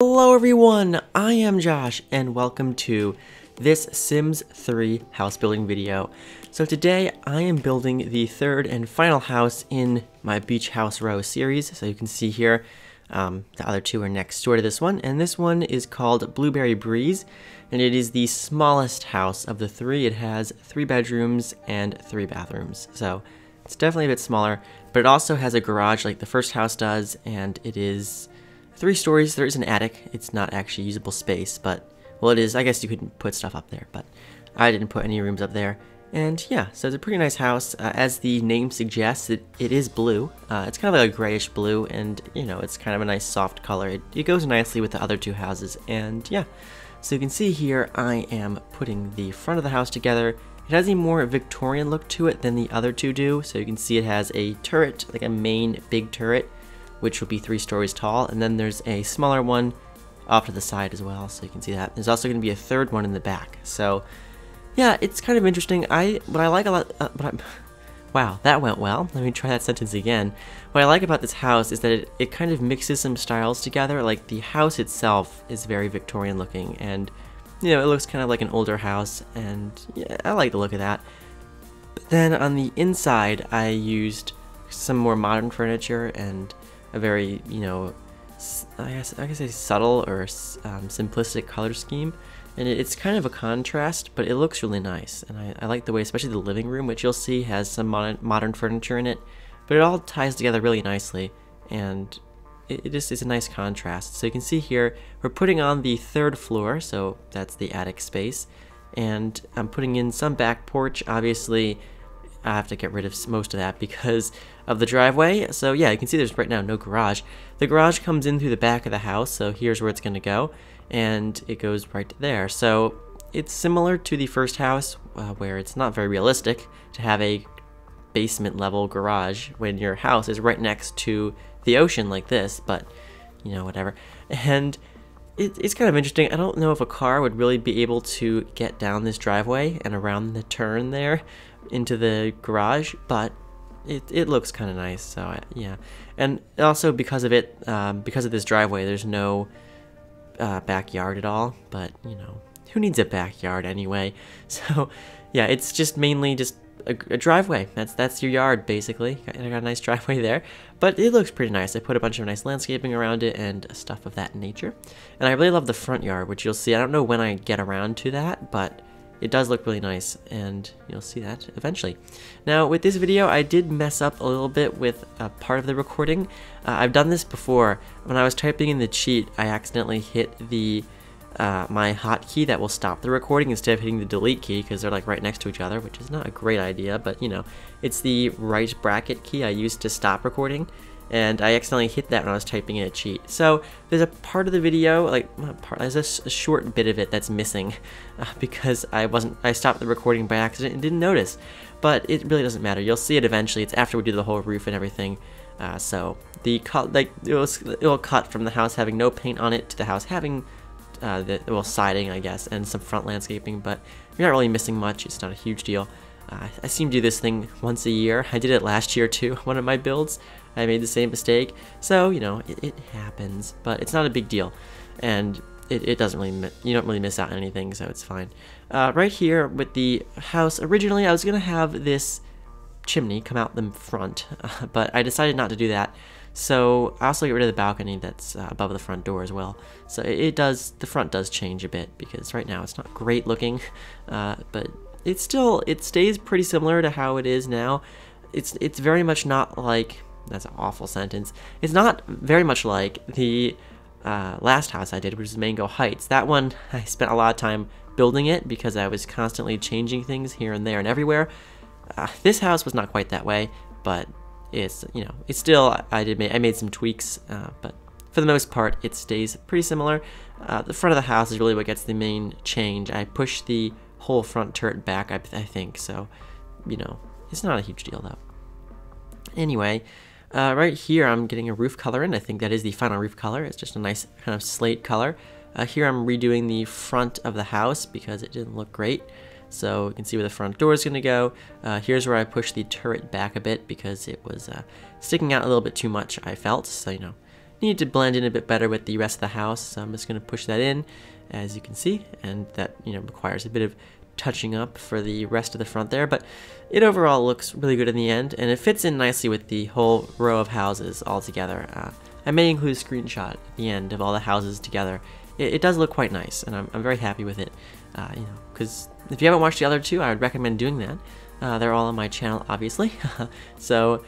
Hello everyone, I am Josh and welcome to this Sims 3 house building video. So today I am building the third and final house in my Beach House Row series. So you can see here the other two are next door to this one, and this one is called Blueberry Breeze, and it is the smallest house of the three. It has 3 bedrooms and 3 bathrooms, so it's definitely a bit smaller, but it also has a garage like the first house does, and it is 3 stories. There is an attic. It's not actually usable space, but, well, it is. I guess you could put stuff up there, but I didn't put any rooms up there. And yeah, so it's a pretty nice house. As the name suggests, it is blue. It's kind of like a grayish blue, and, you know, it's kind of a nice soft color. It goes nicely with the other two houses, and yeah. So you can see here, I am putting the front of the house together. It has a more Victorian look to it than the other two do, so you can see it has a turret, like a main big turret, which will be 3 stories tall, and then there's a smaller one off to the side as well, so you can see that. There's also going to be a third one in the back, so yeah, it's kind of interesting. Wow, that went well. Let me try that sentence again. What I like about this house is that it kind of mixes some styles together. Like, the house itself is very Victorian looking, and, you know, it looks kind of like an older house, and yeah, I like the look of that. But then on the inside, I used some more modern furniture and a very, you know, I guess a subtle or simplistic color scheme, and it's kind of a contrast, but it looks really nice, and I like the way, especially the living room, which you'll see has some modern furniture in it, but it all ties together really nicely, and it just is a nice contrast. So you can see here, we're putting on the 3rd floor, so that's the attic space, and I'm putting in some back porch. Obviously, I have to get rid of most of that because of the driveway. So yeah, you can see there's right now no garage. The garage comes in through the back of the house, so here's where it's going to go, and it goes right there. So it's similar to the first house, where it's not very realistic to have a basement level garage when your house is right next to the ocean like this, but, you know, whatever. And it's kind of interesting. I don't know if a car would really be able to get down this driveway and around the turn there into the garage, but it looks kind of nice. So yeah, and also because of it, because of this driveway, there's no backyard at all, but, you know, who needs a backyard anyway? So yeah, it's just mainly just a driveway. That's your yard, basically. I got a nice driveway there, but it looks pretty nice. I put a bunch of nice landscaping around it and stuff of that nature, and I really love the front yard, which you'll see. I don't know when I get around to that, but it does look really nice, and you'll see that eventually. Now, with this video, I did mess up a little bit with a part of the recording. I've done this before. When I was typing in the cheat, I accidentally hit the my hotkey that will stop the recording instead of hitting the delete key, because they're like right next to each other, which is not a great idea, but, you know, it's the right bracket key I used to stop recording, and I accidentally hit that when I was typing in a cheat. So there's a part of the video, there's a short bit of it that's missing, because I stopped the recording by accident and didn't notice. But it really doesn't matter. You'll see it eventually. It's after we do the whole roof and everything. So the it'll cut from the house having no paint on it to the house having siding, I guess, and some front landscaping. But you're not really missing much. It's not a huge deal. I seem to do this thing once a year. I did it last year too, one of my builds. I made the same mistake, so, you know, it happens, but it's not a big deal, and it doesn't really, you don't really miss out on anything, so it's fine. Right here with the house, originally I was going to have this chimney come out the front, but I decided not to do that, so I also get rid of the balcony that's above the front door as well. So the front does change a bit, because right now it's not great looking, but it stays pretty similar to how it is now. It's very much not like, that's an awful sentence. It's not very much like the last house I did, which is Mango Heights. That one, I spent a lot of time building it because I was constantly changing things here and there and everywhere. This house was not quite that way, but it's, you know, it's still, I made some tweaks, but for the most part, it stays pretty similar. The front of the house is really what gets the main change. I pushed the whole front turret back, I think, so, you know, it's not a huge deal though. Anyway, right here I'm getting a roof color in. I think that is the final roof color. It's just a nice kind of slate color. Here I'm redoing the front of the house because it didn't look great. So you can see where the front door is going to go. Here's where I pushed the turret back a bit because it was sticking out a little bit too much, I felt. So, you know, need to blend in a bit better with the rest of the house, so I'm just going to push that in, as you can see, and that, you know, requires a bit of touching up for the rest of the front there, but it overall looks really good in the end, and it fits in nicely with the whole row of houses all together. I may include a screenshot at the end of all the houses together. It does look quite nice, and I'm very happy with it, you know, because if you haven't watched the other two, I would recommend doing that. They're all on my channel, obviously. So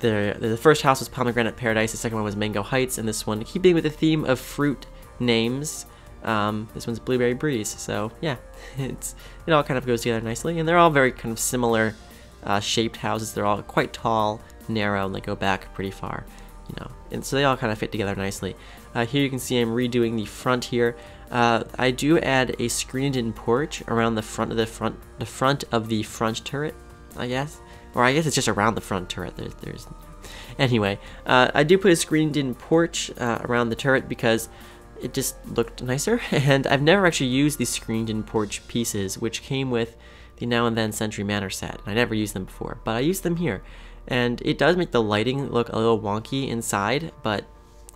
the first house was Pomegranate Paradise, the second one was Mango Heights, and this one, keeping with the theme of fruit names, this one's Blueberry Breeze. So yeah, it all kind of goes together nicely, and they're all very kind of similar shaped houses. They're all quite tall, narrow, and they go back pretty far, you know, and so they all kind of fit together nicely. Here you can see I'm redoing the front here. I do add a screened-in porch around the front of the front turret, I guess, or I guess it's just around the front turret. Anyway, I do put a screened-in porch around the turret because it just looked nicer, and I've never actually used these screened-in porch pieces, which came with the Now and Then Century Manor set. I never used them before, but I used them here, and it does make the lighting look a little wonky inside, but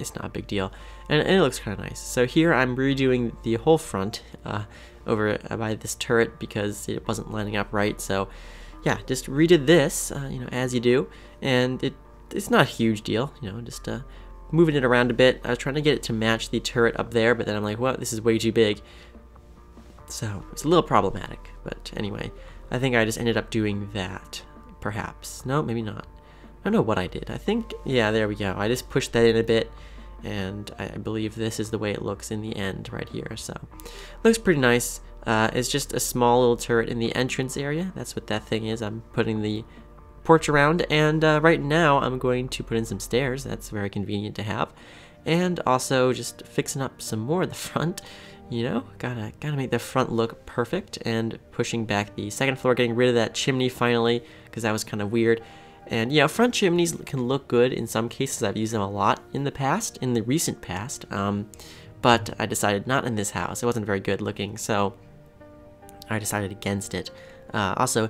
it's not a big deal, and it looks kind of nice. So here I'm redoing the whole front over by this turret because it wasn't lining up right. So yeah, just redid this, you know, as you do, and it's not a huge deal, you know, just moving it around a bit. I was trying to get it to match the turret up there, but then I'm like, well, this is way too big, so it's a little problematic. But anyway, I think I just ended up doing that, perhaps. No, maybe not. I don't know what I did. I think, yeah, there we go. I just pushed that in a bit, and I believe this is the way it looks in the end right here. So looks pretty nice. It's just a small little turret in the entrance area. That's what that thing is. I'm putting the porch around, and right now I'm going to put in some stairs. That's very convenient to have. And also just fixing up some more of the front, you know, gotta make the front look perfect, and pushing back the second floor, getting rid of that chimney finally, because that was kind of weird. And yeah, front chimneys can look good in some cases. I've used them a lot in the past, in the recent past, but I decided not in this house. It wasn't very good looking, so I decided against it. Also,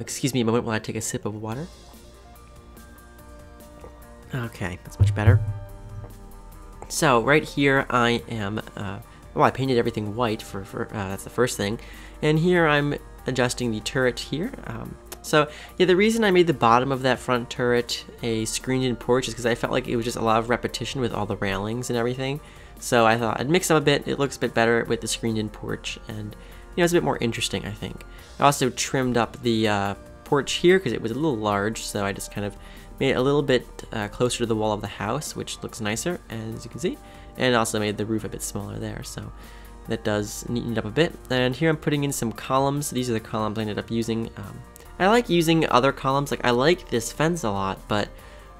excuse me a moment while I take a sip of water. Okay, that's much better. So right here I am, well, I painted everything white for that's the first thing. And here I'm adjusting the turret here. So yeah, the reason I made the bottom of that front turret a screened-in porch is because I felt like it was just a lot of repetition with all the railings and everything. So I thought I'd mix them a bit. It looks a bit better with the screened-in porch, and you know, it's a bit more interesting, I think. I also trimmed up the porch here because it was a little large, so I just kind of made it a little bit closer to the wall of the house, which looks nicer, as you can see, and also made the roof a bit smaller there. So that does neaten it up a bit. And here I'm putting in some columns. These are the columns I ended up using. I like using other columns. Like, I like this fence a lot, but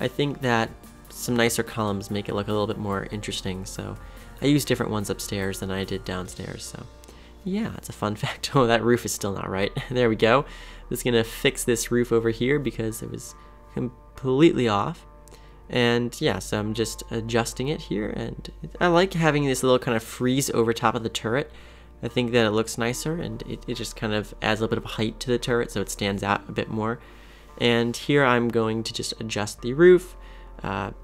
I think that some nicer columns make it look a little bit more interesting, so I use different ones upstairs than I did downstairs. So yeah, it's a fun fact. Oh, that roof is still not right. There we go. I'm just gonna fix this roof over here because it was completely off. And yeah, so I'm just adjusting it here, and I like having this little kind of frieze over top of the turret. I think that it looks nicer, and it just kind of adds a little bit of height to the turret, so it stands out a bit more. And here I'm going to just adjust the roof,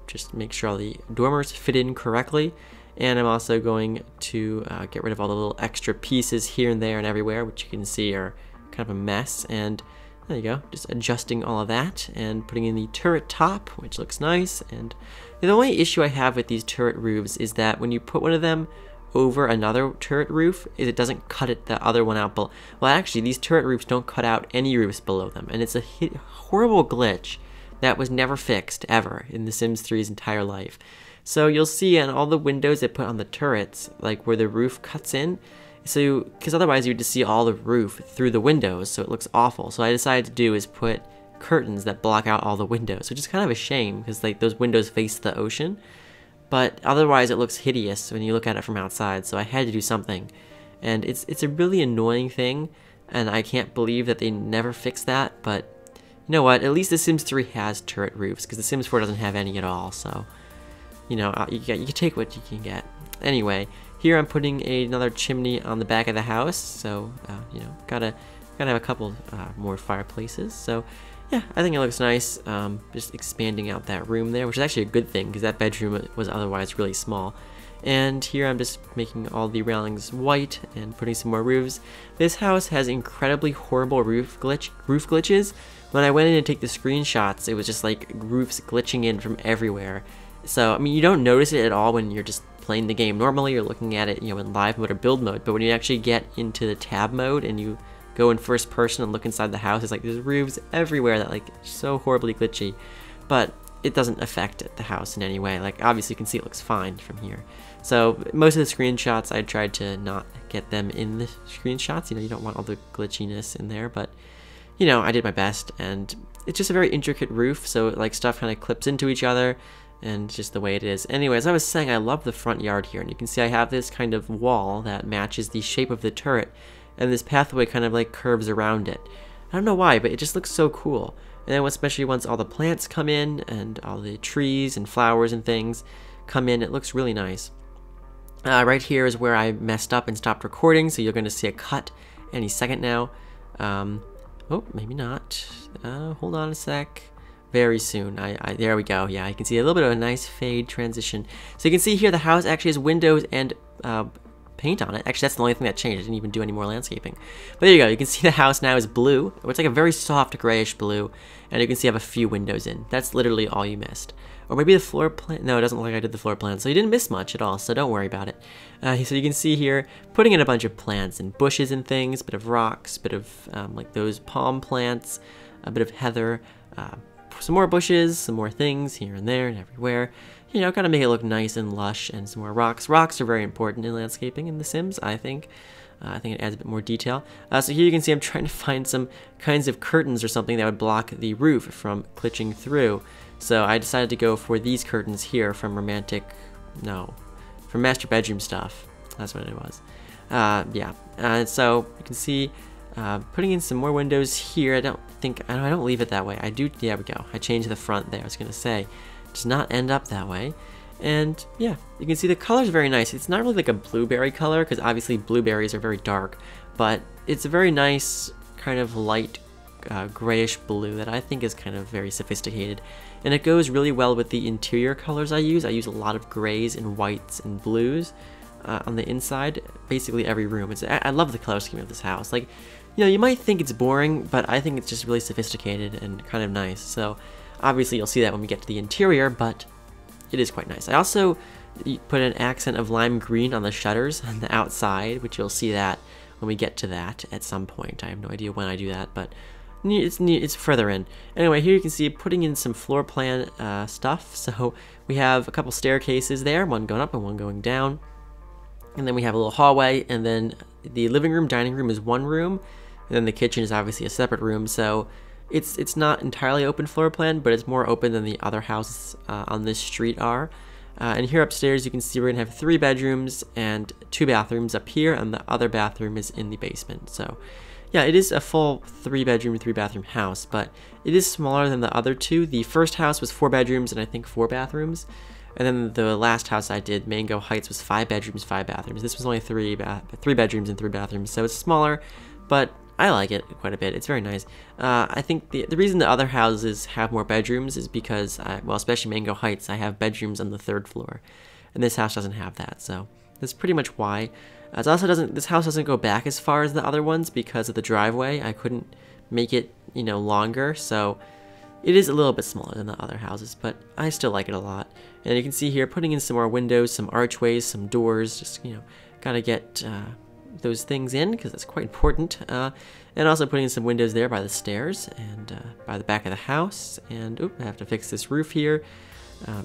just make sure all the dormers fit in correctly. And I'm also going to get rid of all the little extra pieces here and there and everywhere, which you can see are kind of a mess. And there you go, just adjusting all of that and putting in the turret top, which looks nice. And the only issue I have with these turret roofs is that when you put one of them over another turret roof, is it doesn't cut it the other one out. Well, actually, these turret roofs don't cut out any roofs below them, and it's a horrible glitch that was never fixed ever in The Sims 3's entire life. So you'll see on all the windows they put on the turrets, like where the roof cuts in, so because otherwise you would just see all the roof through the windows, so it looks awful. So what I decided to do is put curtains that block out all the windows, which is kind of a shame because like those windows face the ocean. But otherwise it looks hideous when you look at it from outside, so I had to do something. And it's a really annoying thing, and I can't believe that they never fixed that, but you know what, at least The Sims 3 has turret roofs, because The Sims 4 doesn't have any at all, so you know, you can take what you can get. Anyway, here I'm putting another chimney on the back of the house, so you know, gotta have a couple more fireplaces. So yeah, I think it looks nice. Just expanding out that room there, which is actually a good thing because that bedroom was otherwise really small. And here I'm just making all the railings white and putting some more roofs. This house has incredibly horrible roof glitches. When I went in to take the screenshots, it was just like roofs glitching in from everywhere. So, I mean, you don't notice it at all when you're just playing the game normally, you're looking at it, you know, in live mode or build mode, but when you actually get into the tab mode and you go in first person and look inside the house, it's like there's roofs everywhere that like so horribly glitchy. But it doesn't affect the house in any way. Like, obviously you can see it looks fine from here. So most of the screenshots, I tried to not get them in the screenshots. You know, you don't want all the glitchiness in there, but you know, I did my best, and it's just a very intricate roof. So like stuff kind of clips into each other and just the way it is. Anyways, I was saying I love the front yard here, and you can see I have this kind of wall that matches the shape of the turret, and this pathway kind of like curves around it. I don't know why, but it just looks so cool. And then especially once all the plants come in and all the trees and flowers and things come in, it looks really nice. Right here is where I messed up and stopped recording, so you're going to see a cut any second now. Oh, maybe not. Hold on a sec. Very soon. There we go. Yeah, I can see a little bit of a nice fade transition. So you can see here the house actually has windows and paint on it. Actually, that's the only thing that changed. I didn't even do any more landscaping. But there you go. You can see the house now is blue. It's like a very soft grayish blue. And you can see I have a few windows in. That's literally all you missed. Or maybe the floor plan. No, it doesn't look like I did the floor plan. So you didn't miss much at all. So don't worry about it. So you can see here, putting in a bunch of plants and bushes and things. Bit of rocks, bit of like those palm plants, a bit of heather, some more bushes, some more things here and there and everywhere. You know, kind of make it look nice and lush, and some more rocks. Rocks are very important in landscaping in The Sims, I think. I think it adds a bit more detail. So here you can see I'm trying to find some kinds of curtains or something that would block the roof from glitching through. So I decided to go for these curtains here from from master bedroom stuff. That's what it was. So you can see putting in some more windows here. I don't leave it that way. I do, yeah, we go. I changed the front there, I was gonna say. Does not end up that way. And yeah, you can see the color's very nice. It's not really like a blueberry color, because obviously blueberries are very dark, but it's a very nice kind of light grayish blue that I think is kind of very sophisticated. And it goes really well with the interior colors I use. I use a lot of grays and whites and blues on the inside, basically every room. I love the color scheme of this house. Like, you know, you might think it's boring, but I think it's just really sophisticated and kind of nice. So obviously you'll see that when we get to the interior, but it is quite nice. I also put an accent of lime green on the shutters on the outside, which you'll see that when we get to that at some point. I have no idea when I do that, but it's further in. Anyway, here you can see putting in some floor plan stuff. So we have a couple staircases there, one going up and one going down. And then we have a little hallway, and then the living room, dining room is one room, and then the kitchen is obviously a separate room. So it's not entirely open floor plan, but it's more open than the other houses on this street are. And here upstairs, you can see we're gonna have 3 bedrooms and 2 bathrooms up here, and the other bathroom is in the basement. So yeah, it is a full 3-bedroom, 3-bathroom house, but it is smaller than the other two. The first house was 4 bedrooms and I think 4 bathrooms. And then the last house I did, Mango Heights, was 5 bedrooms, 5 bathrooms. This was only 3 bedrooms and 3 bathrooms, so it's smaller, but I like it quite a bit. It's very nice. I think the reason the other houses have more bedrooms is because, especially Mango Heights, I have bedrooms on the 3rd floor, and this house doesn't have that, so that's pretty much why. It also this house doesn't go back as far as the other ones because of the driveway. I couldn't make it, you know, longer, so it is a little bit smaller than the other houses, but I still like it a lot. And you can see here, putting in some more windows, some archways, some doors, just, you know, gotta get those things in, because that's quite important. And also putting in some windows there by the stairs, and by the back of the house, and oop, I have to fix this roof here.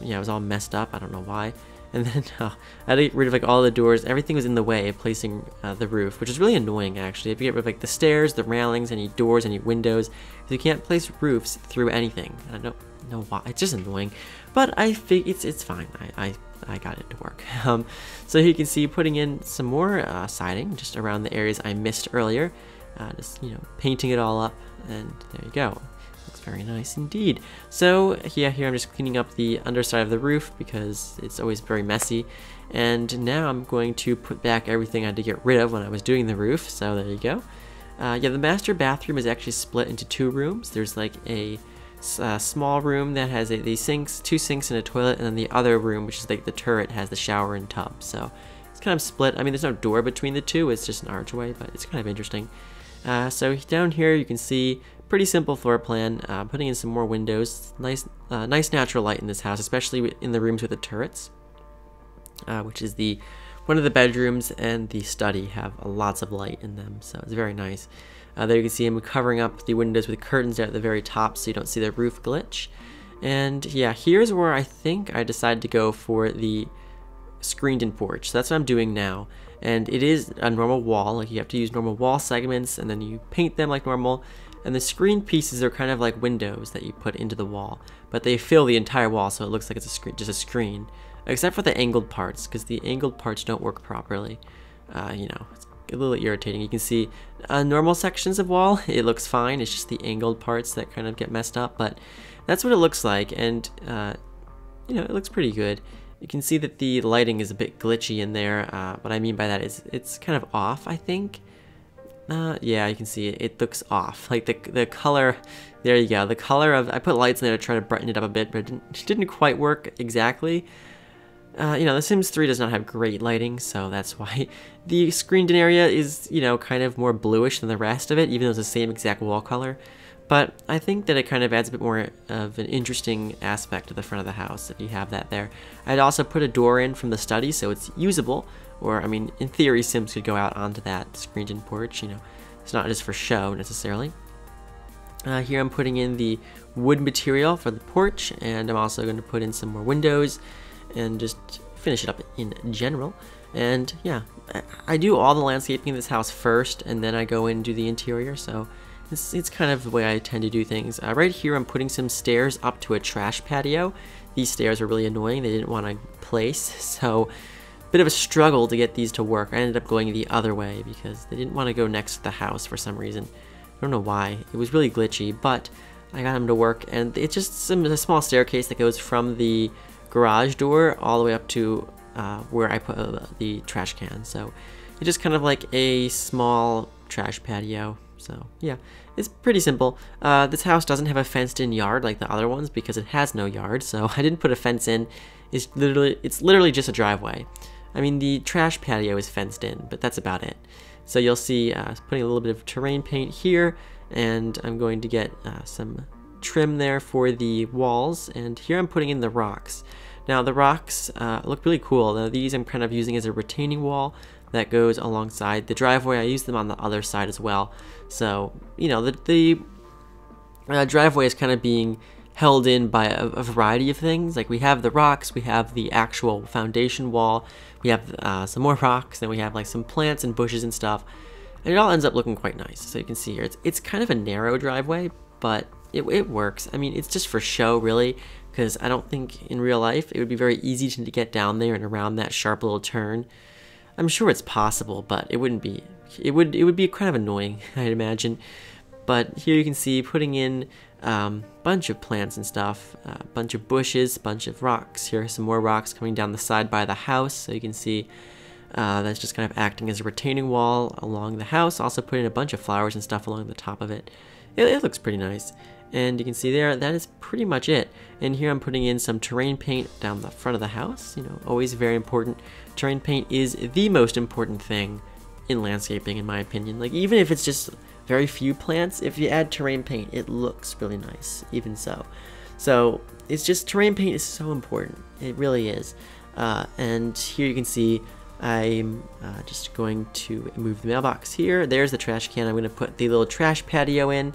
Yeah, it was all messed up, I don't know why. And then I had to get rid of like all the doors, everything was in the way of placing the roof, which is really annoying actually. If you get rid of like the stairs, the railings, any doors, any windows, you can't place roofs through anything. I don't know why, it's just annoying, but I think it's fine. I got it to work. So here you can see putting in some more siding just around the areas I missed earlier, just, you know, painting it all up, and there you go. Looks very nice indeed. So yeah, here I'm just cleaning up the underside of the roof because it's always very messy. And now I'm going to put back everything I had to get rid of when I was doing the roof, so there you go. Yeah, the master bathroom is actually split into two rooms. There's like a small room that has the sinks, two sinks and a toilet, and then the other room, which is like the turret, has the shower and tub. So it's kind of split. I mean, there's no door between the two. It's just an archway, but it's kind of interesting. So down here you can see pretty simple floor plan. Putting in some more windows. Nice natural light in this house, especially in the rooms with the turrets, which is the one of the bedrooms and the study have lots of light in them, so it's very nice. There you can see him covering up the windows with curtains at the very top, so you don't see the roof glitch. And yeah, here's where I think I decided to go for the screened-in porch. So that's what I'm doing now. And it is a normal wall, like you have to use normal wall segments, and then you paint them like normal. And the screen pieces are kind of like windows that you put into the wall, but they fill the entire wall, so it looks like it's a screen, just a screen. Except for the angled parts, because the angled parts don't work properly. You know, it's a little irritating. You can see normal sections of wall, it looks fine. It's just the angled parts that kind of get messed up, but that's what it looks like. And, you know, it looks pretty good. You can see that the lighting is a bit glitchy in there. What I mean by that is it's kind of off, I think. Yeah, you can see it looks off. Like the color, there you go. The color of, I put lights in there to try to brighten it up a bit, but it didn't quite work exactly. You know, The Sims 3 does not have great lighting, so that's why the screened-in area is, you know, kind of more bluish than the rest of it, even though it's the same exact wall color. But I think that it kind of adds a bit more of an interesting aspect to the front of the house if you have that there. I'd also put a door in from the study so it's usable, or, I mean, in theory, Sims could go out onto that screened-in porch, you know. It's not just for show, necessarily. Here I'm putting in the wood material for the porch, and I'm also going to put in some more windows and just finish it up in general. And yeah, I do all the landscaping in this house first, and then I go and do the interior, so it's kind of the way I tend to do things. Right here I'm putting some stairs up to a trash patio. These stairs are really annoying, they didn't want to place, so bit of a struggle to get these to work. I ended up going the other way because they didn't want to go next to the house for some reason. I don't know why, it was really glitchy, but I got them to work. And it's just a small staircase that goes from the garage door all the way up to where I put the trash can. So it's just kind of like a small trash patio. So yeah, it's pretty simple. This house doesn't have a fenced in yard like the other ones because it has no yard. So I didn't put a fence in. It's literally just a driveway. I mean, the trash patio is fenced in, but that's about it. So you'll see putting a little bit of terrain paint here, and I'm going to get some trim there for the walls. And here I'm putting in the rocks. Now the rocks look really cool. Now these I'm kind of using as a retaining wall that goes alongside the driveway. I use them on the other side as well. So, you know, the driveway is kind of being held in by a variety of things. Like we have the rocks, we have the actual foundation wall, we have some more rocks, then we have like some plants and bushes and stuff. And it all ends up looking quite nice. So you can see here, it's kind of a narrow driveway, but it works. I mean, it's just for show really, because I don't think in real life it would be very easy to get down there and around that sharp little turn. I'm sure it's possible, but it wouldn't be. It would be kind of annoying, I'd imagine. But here you can see putting in a bunch of plants and stuff, a bunch of bushes, a bunch of rocks. Here are some more rocks coming down the side by the house, so you can see that's just kind of acting as a retaining wall along the house. Also put in a bunch of flowers and stuff along the top of it. It looks pretty nice. And you can see there, that is pretty much it. And here I'm putting in some terrain paint down the front of the house. You know, always very important. Terrain paint is the most important thing in landscaping, in my opinion. Like, even if it's just very few plants, if you add terrain paint, it looks really nice, even so. So, it's just, terrain paint is so important. It really is. And here you can see I'm just going to move the mailbox here. There's the trash can. I'm going to put the little trash patio in,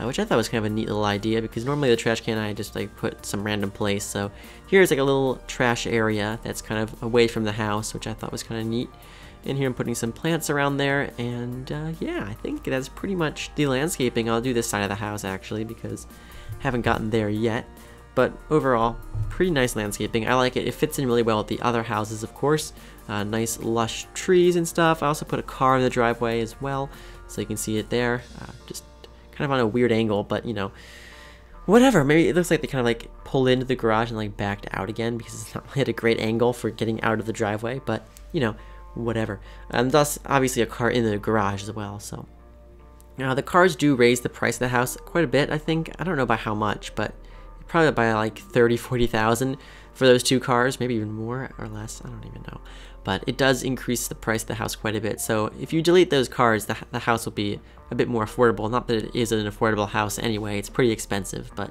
which I thought was kind of a neat little idea, because normally the trash can I just like put some random place. So here's like a little trash area that's kind of away from the house, which I thought was kind of neat. And here I'm putting some plants around there. And yeah, I think that's pretty much the landscaping. I'll do this side of the house actually, because I haven't gotten there yet. But overall, pretty nice landscaping. I like it. It fits in really well with the other houses, of course. Nice lush trees and stuff. I also put a car in the driveway as well, so you can see it there. Just kind of on a weird angle, but you know, whatever. Maybe it looks like they kind of like pulled into the garage and like backed out again, because it's not really at a great angle for getting out of the driveway, but you know, whatever. And thus, obviously a car in the garage as well, so Now the cars do raise the price of the house quite a bit, I think. I don't know by how much, but probably by like 30,000 to 40,000 for those two cars, maybe even more or less, I don't even know. But it does increase the price of the house quite a bit. So if you delete those cars, the house will be a bit more affordable. Not that it is an affordable house anyway, it's pretty expensive, but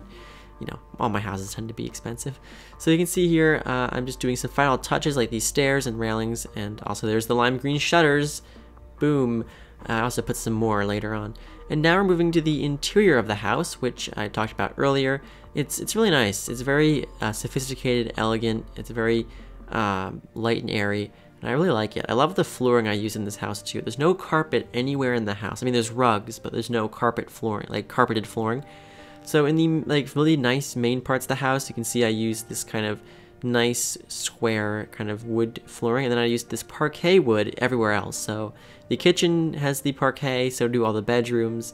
you know, all my houses tend to be expensive. So you can see here, I'm just doing some final touches like these stairs and railings, and also there's the lime green shutters. Boom. I also put some more later on. And now we're moving to the interior of the house, which I talked about earlier. It's really nice. It's very sophisticated, elegant. It's very light and airy, and I really like it. I love the flooring I use in this house too. There's no carpet anywhere in the house. I mean, there's rugs, but there's no carpet flooring, like carpeted flooring. So in the like really nice main parts of the house, you can see I use this kind of nice square kind of wood flooring, and then I used this parquet wood everywhere else. So the kitchen has the parquet, so do all the bedrooms.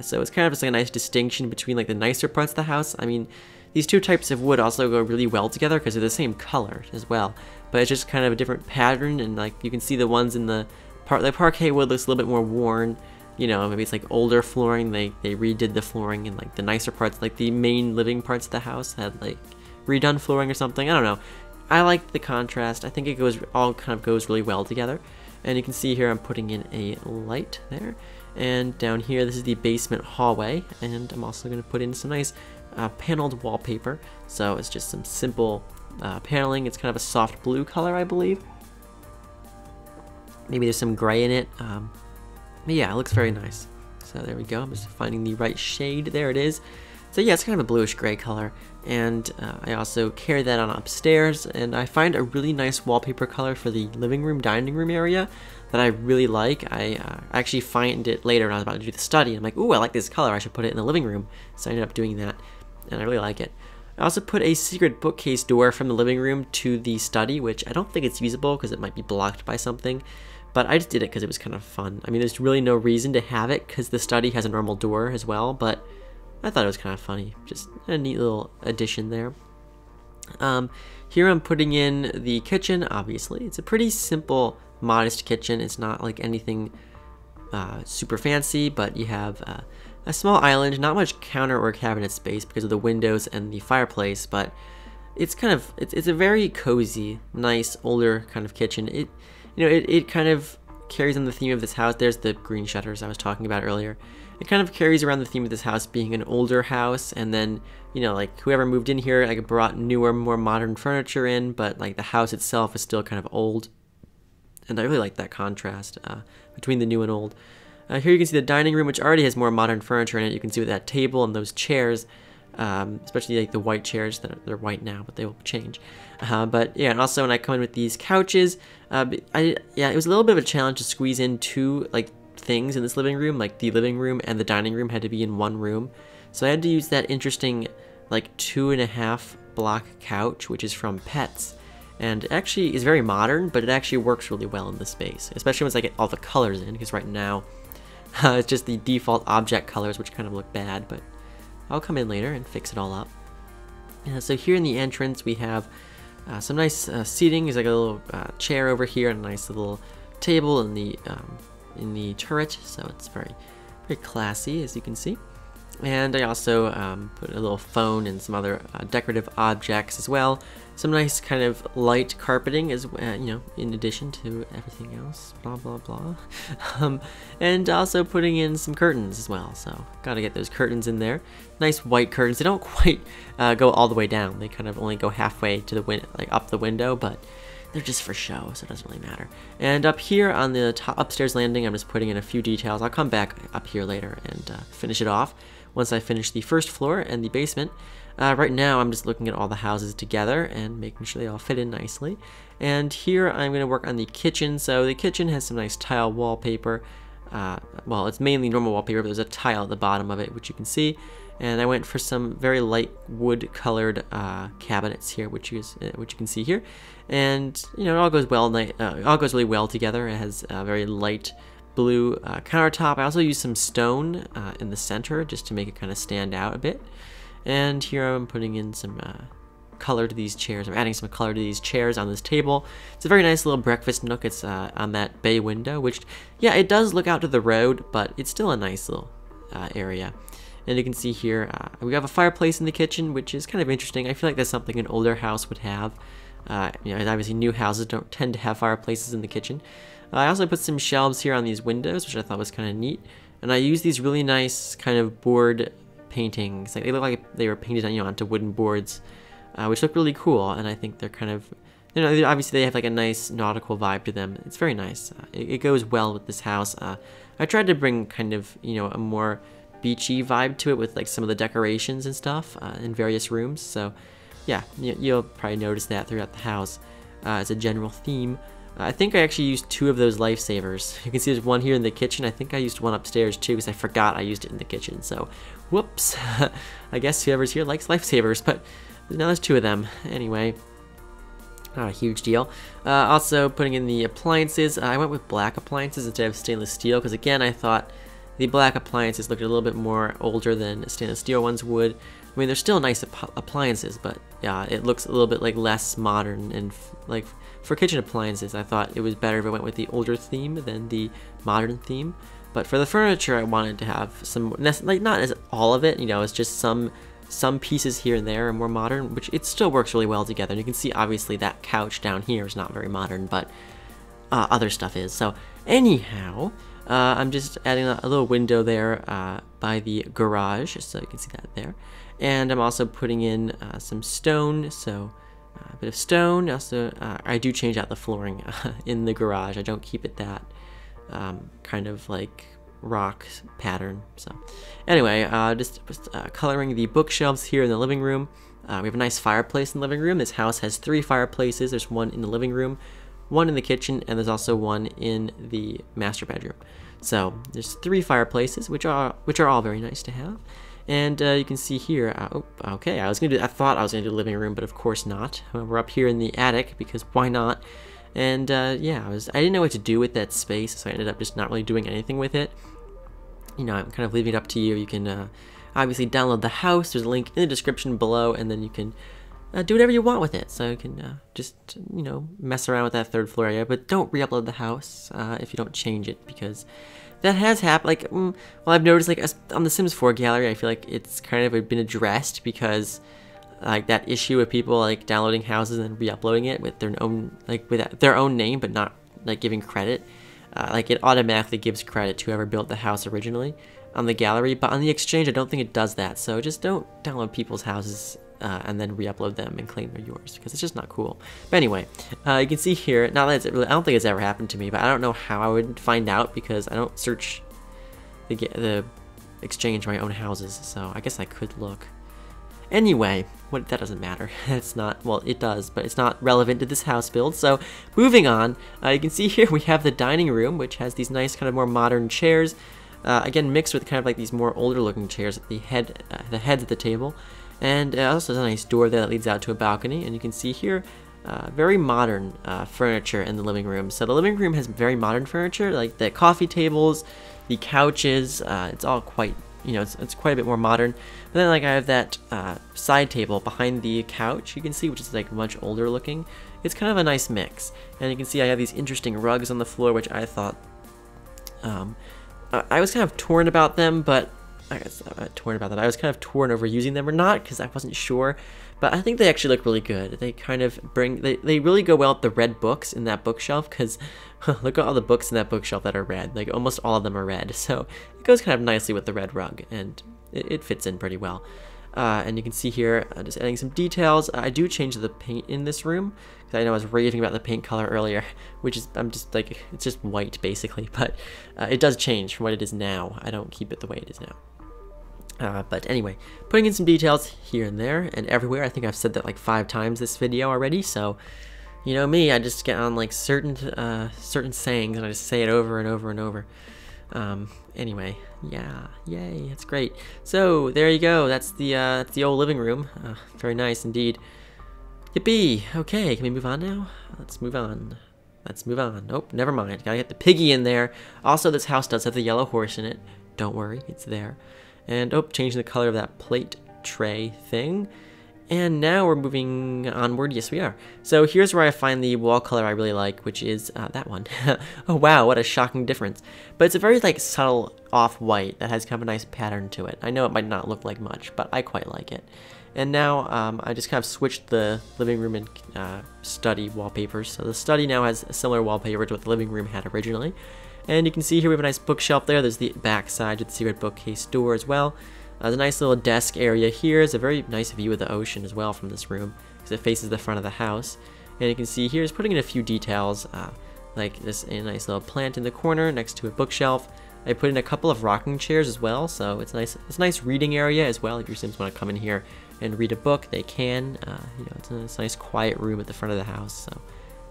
So it's kind of just like a nice distinction between like the nicer parts of the house. I mean, these two types of wood also go really well together because they're the same color as well, but it's just kind of a different pattern. And like you can see the ones in the parquet wood looks a little bit more worn. You know, maybe it's like older flooring. They redid the flooring, and like the nicer parts, like the main living parts of the house, had like redone flooring or something. I don't know. I like the contrast. I think it goes, all kind of goes really well together. And you can see here I'm putting in a light there, and down here this is the basement hallway, and I'm also going to put in some nice paneled wallpaper. So it's just some simple paneling. It's kind of a soft blue color, I believe. Maybe there's some gray in it, but yeah, it looks very nice. So there we go. I'm just finding the right shade. There it is. So yeah, it's kind of a bluish gray color, and I also carry that on upstairs, and I find a really nice wallpaper color for the living room, dining room area that I really like. I actually find it later when I was about to do the study, and I'm like, ooh, I like this color, I should put it in the living room. So I ended up doing that, and I really like it. I also put a secret bookcase door from the living room to the study, which I don't think it's usable because it might be blocked by something. But I just did it because it was kind of fun. I mean, there's really no reason to have it because the study has a normal door as well, but I thought it was kind of funny. Just a neat little addition there. Here I'm putting in the kitchen, obviously. It's a pretty simple, modest kitchen. It's not like anything super fancy, but you have a small island, not much counter or cabinet space because of the windows and the fireplace, but it's kind of, it's a very cozy, nice, older kind of kitchen. It, you know, it kind of carries on the theme of this house. There's the green shutters I was talking about earlier. It kind of carries around the theme of this house being an older house, and then, you know, like whoever moved in here like brought newer, more modern furniture in, but like the house itself is still kind of old. And I really like that contrast between the new and old. Here you can see the dining room, which already has more modern furniture in it. You can see with that table and those chairs, especially like the white chairs that are, they're white now, but they will change. But yeah, and also when I come in with these couches, yeah, it was a little bit of a challenge to squeeze in two like things in this living room. Like the living room and the dining room had to be in one room, so I had to use that interesting like 2.5 block couch, which is from Pets, and it actually is very modern, but it actually works really well in the space, especially once I get all the colors in, because right now it's just the default object colors, which kind of look bad, but I'll come in later and fix it all up. So here in the entrance we have some nice seating. There's like a little chair over here and a nice little table in the turret, so it's very classy, as you can see. And I also put a little phone and some other decorative objects as well. Some nice kind of light carpeting, as you know, in addition to everything else, blah blah blah. And also putting in some curtains as well, so gotta get those curtains in there. Nice white curtains. They don't quite go all the way down. They kind of only go halfway to the up the window, but they're just for show, so it doesn't really matter. And up here on the top upstairs landing, I'm just putting in a few details. I'll come back up here later and finish it off once I finish the first floor and the basement. Right now, I'm just looking at all the houses together and making sure they all fit in nicely. And here, I'm going to work on the kitchen. So the kitchen has some nice tile wallpaper. Well, it's mainly normal wallpaper, but there's a tile at the bottom of it, which you can see. And I went for some very light wood-colored cabinets here, which you can see here. And you know, it all goes well. It all goes really well together. It has a very light blue countertop. I also used some stone in the center just to make it kind of stand out a bit. And here I'm putting in some color to these chairs. I'm adding some color to these chairs on this table. It's a very nice little breakfast nook. It's on that bay window, which, yeah, it does look out to the road, but it's still a nice little area. And you can see here, we have a fireplace in the kitchen, which is kind of interesting. I feel like that's something an older house would have. You know, and obviously new houses don't tend to have fireplaces in the kitchen. I also put some shelves here on these windows, which I thought was kind of neat. And I use these really nice kind of board paintings. Like, they look like they were painted on, you know, onto wooden boards, which look really cool. And I think they're kind of, you know, obviously they have like a nice nautical vibe to them. It's very nice. It goes well with this house. I tried to bring kind of, you know, a more beachy vibe to it with like some of the decorations and stuff in various rooms. So yeah, you'll probably notice that throughout the house as a general theme. I think I actually used two of those lifesavers. You can see there's one here in the kitchen. I think I used one upstairs too because I forgot I used it in the kitchen. So whoops. I guess whoever's here likes lifesavers, but now there's two of them. Anyway, not a huge deal. Also putting in the appliances. I went with black appliances instead of stainless steel because, again, I thought the black appliances looked a little bit more older than stainless steel ones would. I mean, they're still nice appliances, but yeah, it looks a little bit like less modern, and like for kitchen appliances, I thought it was better if I went with the older theme than the modern theme. But for the furniture, I wanted to have some, like, not as all of it, you know, it's just some pieces here and there are more modern, which it still works really well together. And you can see obviously that couch down here is not very modern, but other stuff is. So anyhow, I'm just adding a little window there by the garage, so you can see that there. And I'm also putting in some stone, so a bit of stone. Also, I do change out the flooring in the garage. I don't keep it that kind of like rock pattern. So anyway, just coloring the bookshelves here in the living room. We have a nice fireplace in the living room. This house has three fireplaces. There's one in the living room, one in the kitchen, and there's also one in the master bedroom. So there's three fireplaces, which are all very nice to have. And you can see here, okay, I thought I was gonna do a living room, but of course not. We're up here in the attic because why not? And yeah, I didn't know what to do with that space, so I ended up just not really doing anything with it. You know, I'm kind of leaving it up to you. You can obviously download the house. There's a link in the description below, and then you can do whatever you want with it. So you can just, you know, mess around with that third floor area, but don't re-upload the house if you don't change it, because that has happened. Like, well, I've noticed, like, on the Sims 4 gallery, I feel like it's kind of been addressed, because like that issue with people like downloading houses and re-uploading it with their own, like, with their own name, but not like giving credit. Like, it automatically gives credit to whoever built the house originally on the gallery, but on the exchange, I don't think it does that. So just don't download people's houses and then re-upload them and claim they're yours, because it's just not cool. But anyway, you can see here, now that it's really, I don't think it's ever happened to me, but I don't know how I would find out, because I don't search the exchange my own houses, so I guess I could look. Anyway, what, that doesn't matter. It's not, well, it does, but it's not relevant to this house build. So moving on, you can see here we have the dining room, which has these nice kind of more modern chairs, again mixed with kind of like these more older looking chairs at the heads of the table. And also there's a nice door there that leads out to a balcony, and you can see here very modern furniture in the living room. So the living room has very modern furniture, like the coffee tables, the couches. It's all quite, you know, it's quite a bit more modern. But then, like, I have that side table behind the couch, you can see, which is like much older looking. It's kind of a nice mix, and you can see I have these interesting rugs on the floor, which I thought I was kind of torn about them, but I guess I'm not torn about that. I was kind of torn over using them or not, because I wasn't sure, but I think they actually look really good. They kind of bring, they really go well with the red books in that bookshelf, because look at all the books in that bookshelf that are red. Like, almost all of them are red, so it goes kind of nicely with the red rug, and it fits in pretty well. And you can see here, just adding some details. I do change the paint in this room, because I know I was raving about the paint color earlier, which is, I'm just like, it's just white basically, but it does change from what it is now. I don't keep it the way it is now. But anyway, putting in some details here and there and everywhere. I think I've said that like 5 times this video already, so you know me, I just get on like certain sayings and I just say it over and over and over. Anyway, yeah, yay, that's great. So there you go, that's the old living room. Very nice indeed. Yippee! Okay, can we move on now? Let's move on. Let's move on. Nope, never mind. Gotta get the piggy in there. Also, this house does have the yellow horse in it. Don't worry, it's there. And, oh, changing the color of that plate tray thing. And now we're moving onward. Yes, we are. So here's where I find the wall color I really like, which is that one. Oh wow, what a shocking difference. But it's a very like subtle off-white that has kind of a nice pattern to it. I know it might not look like much, but I quite like it. And now I just kind of switched the living room and study wallpapers. So the study now has a similar wallpaper to what the living room had originally. And you can see here we have a nice bookshelf there. There's the back side of the secret bookcase door as well. There's a nice little desk area here. It's a very nice view of the ocean as well from this room because it faces the front of the house. And you can see here it's putting in a few details like this a nice little plant in the corner next to a bookshelf. I put in a couple of rocking chairs as well, so it's a nice reading area as well. If your Sims want to come in here and read a book, they can. You know, it's a nice quiet room at the front of the house, so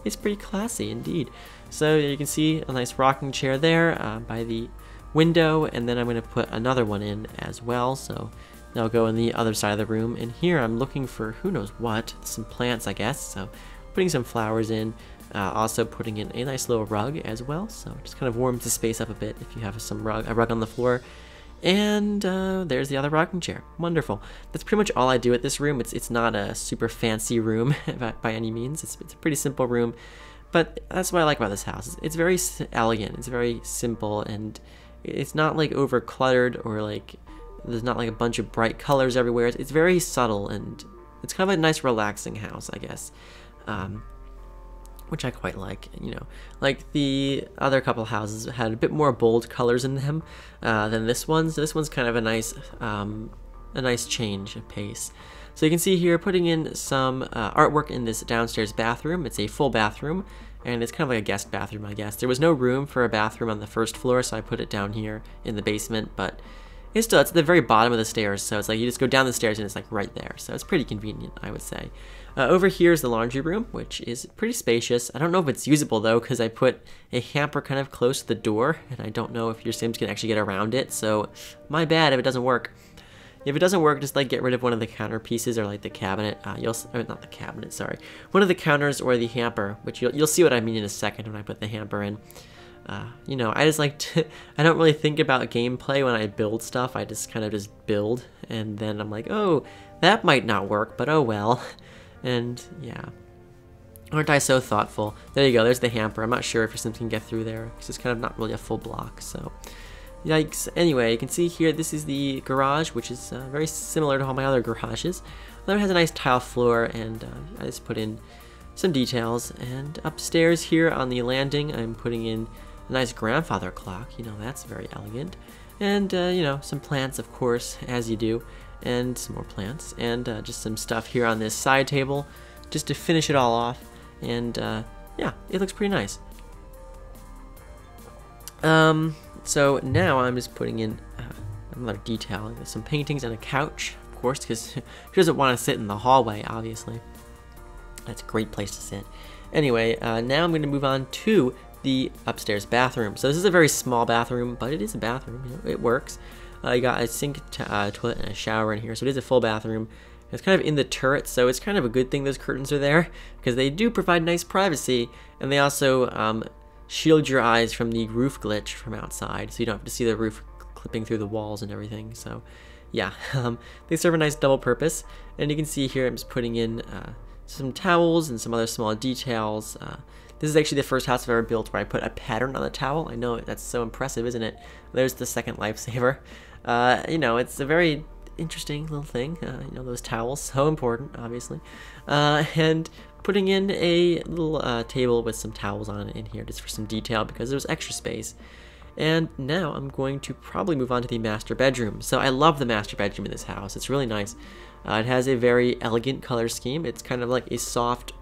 it's pretty classy indeed. So you can see a nice rocking chair there by the window, and then I'm going to put another one in as well. So now I'll go in the other side of the room, and here I'm looking for who knows what, some plants I guess. So putting some flowers in, also putting in a nice little rug as well. So it just kind of warms the space up a bit if you have a rug on the floor. And there's the other rocking chair. Wonderful. That's pretty much all I do at this room. It's not a super fancy room by any means. It's a pretty simple room, but that's what I like about this house. It's very elegant. It's very simple, and it's not like over cluttered or like there's not like a bunch of bright colors everywhere. It's very subtle, and it's kind of a nice relaxing house, I guess, which I quite like. You know, like the other couple houses had a bit more bold colors in them than this one. So this one's kind of a nice change of pace. So you can see here putting in some artwork in this downstairs bathroom. It's a full bathroom, and it's kind of like a guest bathroom, I guess. There was no room for a bathroom on the first floor, so I put it down here in the basement, but it's at the very bottom of the stairs, so it's like you just go down the stairs and it's like right there. So it's pretty convenient, I would say. Over here is the laundry room, which is pretty spacious. I don't know if it's usable though, because I put a hamper kind of close to the door, and I don't know if your Sims can actually get around it, so my bad if it doesn't work. If it doesn't work, just like get rid of one of the counter pieces or like the cabinet. Not the cabinet, sorry. One of the counters or the hamper, which you'll see what I mean in a second when I put the hamper in. You know, I just like to. I don't really think about gameplay when I build stuff. I just kind of just build, and then I'm like, oh, that might not work, but oh well. And yeah, aren't I so thoughtful? There you go. There's the hamper. I'm not sure if your Sims can get through there. It's just kind of not really a full block, so. Yikes. Anyway, you can see here this is the garage, which is very similar to all my other garages. Although it has a nice tile floor, and I just put in some details. And upstairs here on the landing, I'm putting in a nice grandfather clock. You know, that's very elegant. And, you know, some plants, of course, as you do. And some more plants. And just some stuff here on this side table, just to finish it all off. And, yeah, it looks pretty nice. So now I'm just putting in another detail, some paintings and a couch, of course, because who doesn't want to sit in the hallway, obviously. That's a great place to sit. Anyway, now I'm going to move on to the upstairs bathroom. So this is a very small bathroom, but it is a bathroom. You know, it works. You got a sink, toilet, and a shower in here, so it is a full bathroom. It's kind of in the turret, so it's kind of a good thing those curtains are there, because they do provide nice privacy, and they also shield your eyes from the roof glitch from outside, so you don't have to see the roof clipping through the walls and everything. So yeah, they serve a nice double purpose. And you can see here I'm just putting in some towels and some other small details. This is actually the first house I've ever built where I put a pattern on the towel. I know, that's so impressive, isn't it? There's the second lifesaver. You know, it's a very interesting little thing. You know, those towels, so important, obviously. And putting in a little table with some towels on it in here just for some detail because there's extra space. And now I'm going to probably move on to the master bedroom. So I love the master bedroom in this house. It's really nice. It has a very elegant color scheme. It's kind of like a soft...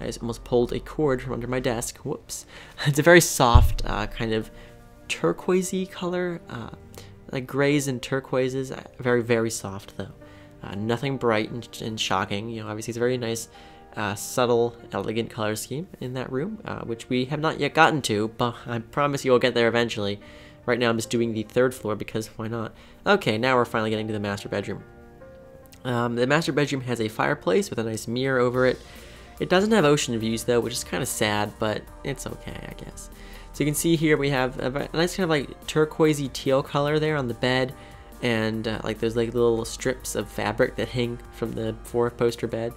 I just almost pulled a cord from under my desk. Whoops. It's a very soft kind of turquoisey color. Like grays and turquoises. Very, very soft though. Nothing bright and shocking. You know, obviously it's a very nice... subtle, elegant color scheme in that room, which we have not yet gotten to, but I promise you we'll get there eventually. Right now I'm just doing the third floor because why not? Okay, now we're finally getting to the master bedroom. The master bedroom has a fireplace with a nice mirror over it. It doesn't have ocean views though, which is kind of sad, but it's okay, I guess. So you can see here we have a nice kind of like turquoisey teal color there on the bed. and like those like little strips of fabric that hang from the four-poster bed,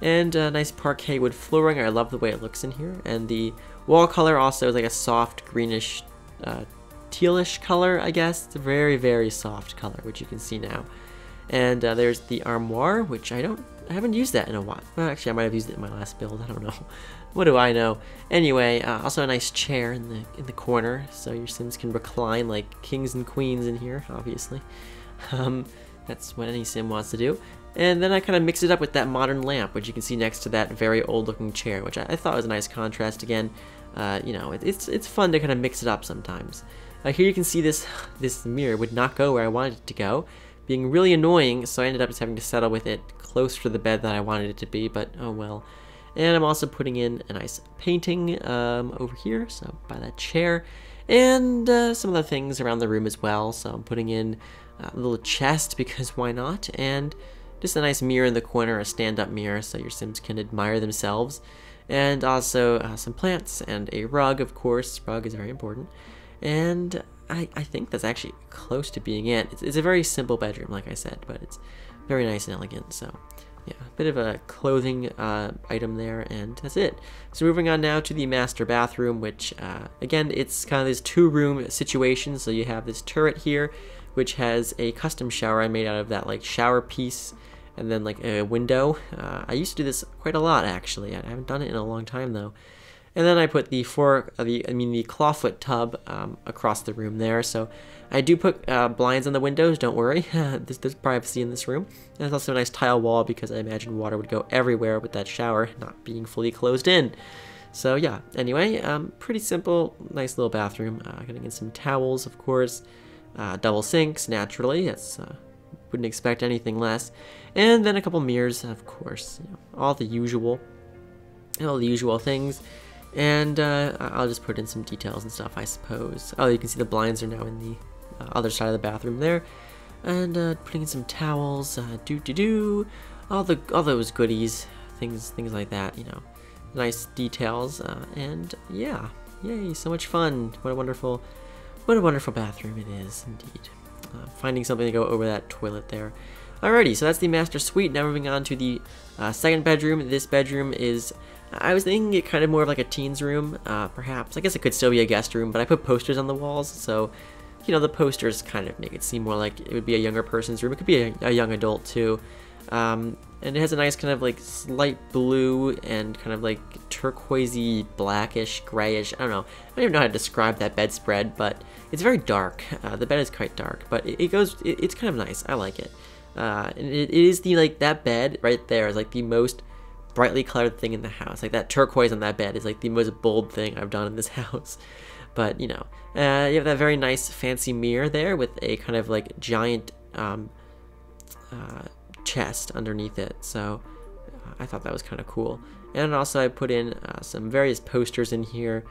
and a nice parquet wood flooring. I love the way it looks in here, and the wall color also is like a soft greenish, tealish color, I guess. It's a very, very soft color, which you can see now. And there's the armoire, which I haven't used that in a while. Well, actually, I might have used it in my last build. I don't know. What do I know? Anyway, also a nice chair in the corner, so your Sims can recline like kings and queens in here, obviously. That's what any Sim wants to do. And then I kind of mixed it up with that modern lamp, which you can see next to that very old-looking chair, which I thought was a nice contrast again. You know, it's fun to kind of mix it up sometimes. Here you can see this mirror would not go where I wanted it to go, being really annoying, so I ended up just having to settle with it closer to the bed than I wanted it to be, but oh well. And I'm also putting in a nice painting over here, so by that chair, and some other things around the room as well. So I'm putting in a little chest, because why not, and just a nice mirror in the corner, a stand-up mirror, so your Sims can admire themselves. And also some plants, and a rug, of course. Rug is very important. And I think that's actually close to being it. It's a very simple bedroom, like I said, but it's very nice and elegant. So yeah, a bit of a clothing item there, and that's it. So moving on now to the master bathroom, which again, it's kind of this two-room situation. So you have this turret here, which has a custom shower I made out of that like shower piece, and then like a window. I used to do this quite a lot, actually. I haven't done it in a long time though. And then I put the clawfoot tub across the room there. So I do put blinds on the windows, don't worry. There's privacy in this room. And there's also a nice tile wall, because I imagine water would go everywhere with that shower not being fully closed in. So yeah, anyway, pretty simple, nice little bathroom. Gonna get some towels, of course. Double sinks, naturally. That's wouldn't expect anything less. And then a couple mirrors, of course. You know, all the usual things. And I'll just put in some details and stuff, I suppose. Oh, you can see the blinds are now in the other side of the bathroom there. And putting in some towels, all those goodies, things like that, you know, nice details. And yeah, yay, so much fun. What a wonderful bathroom it is, indeed. Finding something to go over that toilet there. Alrighty, so that's the master suite. Now moving on to the second bedroom. This bedroom is, I was thinking it kind of more of like a teen's room, perhaps. I guess it could still be a guest room, but I put posters on the walls, so, you know, the posters kind of make it seem more like it would be a younger person's room. It could be a young adult, too. And it has a nice kind of like slight blue and kind of like turquoisey, blackish, grayish, I don't know. I don't even know how to describe that bedspread, but it's very dark. The bed is quite dark, but it's kind of nice. I like it. And it is that bed right there is like the most brightly colored thing in the house. Like that turquoise on that bed is like the most bold thing I've done in this house. But you know, you have that very nice fancy mirror there with a kind of like giant chest underneath it. So I thought that was kind of cool. And also I put in some various posters in here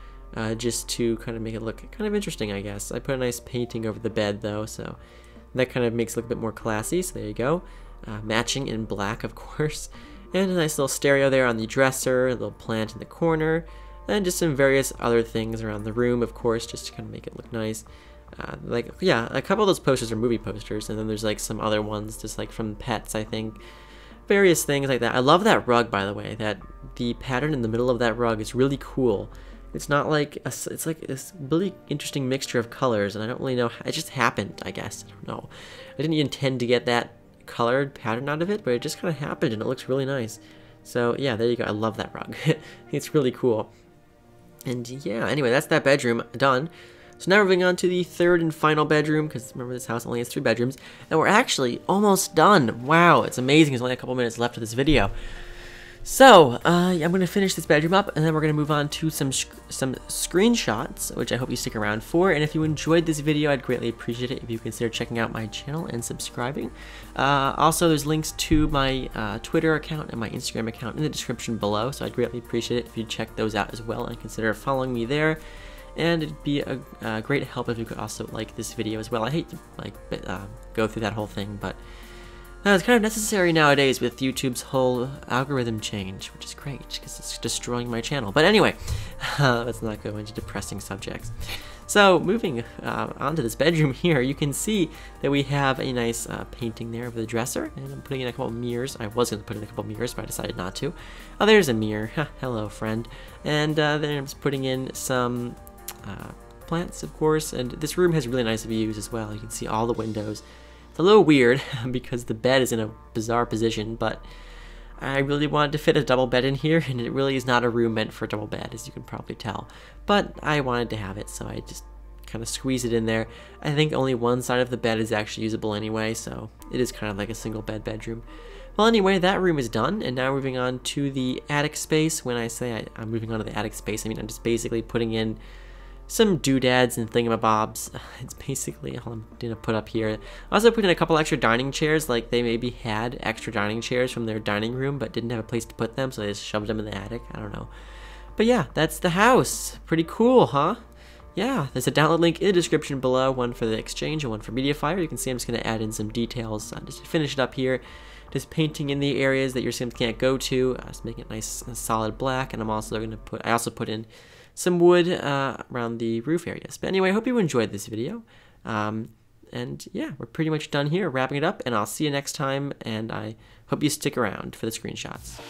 just to kind of make it look kind of interesting, I guess. I put a nice painting over the bed though, so that kind of makes it look a bit more classy. So there you go, matching in black, of course. And a nice little stereo there on the dresser, a little plant in the corner, and just some various other things around the room, of course, just to kind of make it look nice. Like, yeah, a couple of those posters are movie posters, and then there's like some other ones just like from Pets, I think. Various things like that. I love that rug, by the way. That the pattern in the middle of that rug is really cool. It's not like it's like this really interesting mixture of colors, and I don't really know. It just happened, I guess. I don't know. I didn't intend to get that colored pattern out of it, but it just kind of happened, and it looks really nice. So yeah, there you go. I love that rug. It's really cool. And yeah, anyway, that's that bedroom done. So now we're moving on to the third and final bedroom, because remember this house only has 3 bedrooms, and we're actually almost done. Wow, it's amazing. There's only a couple minutes left of this video. So I'm going to finish this bedroom up, and then we're going to move on to some screenshots, which I hope you stick around for. And if you enjoyed this video, I'd greatly appreciate it if you consider checking out my channel and subscribing. Also, there's links to my Twitter account and my Instagram account in the description below, so I'd greatly appreciate it if you check those out as well and consider following me there. And it'd be a great help if you could also like this video as well. I hate to go through that whole thing, but It's kind of necessary nowadays with YouTube's whole algorithm change, which is great because it's destroying my channel. But anyway, let's not go into depressing subjects. So moving onto this bedroom here, you can see that we have a nice painting there of the dresser, and I'm putting in a couple mirrors. I was going to put in a couple mirrors, but I decided not to. Oh, there's a mirror. Hello, friend. And then I'm just putting in some plants, of course, and this room has really nice views as well. You can see all the windows. It's a little weird because the bed is in a bizarre position, but I really wanted to fit a double bed in here, and it really is not a room meant for a double bed, as you can probably tell. But I wanted to have it, so I just kind of squeezed it in there. I think only one side of the bed is actually usable anyway, so it is kind of like a single bed bedroom. Well, anyway, that room is done, and now moving on to the attic space. When I say I'm moving on to the attic space, I mean I'm just basically putting in some doodads and thingamabobs. It's basically all I'm gonna put up here. I also put in a couple extra dining chairs, like they maybe had extra dining chairs from their dining room but didn't have a place to put them, so they just shoved them in the attic. I don't know. But yeah, that's the house. Pretty cool, huh? Yeah, there's a download link in the description below, one for the Exchange and one for Mediafire. You can see I'm just gonna add in some details just to finish it up here. Just painting in the areas that your Sims can't go to, just making it nice and solid black, and I also put in some wood around the roof areas. But anyway, I hope you enjoyed this video. And yeah, we're pretty much done here, wrapping it up, and I'll see you next time, and I hope you stick around for the screenshots.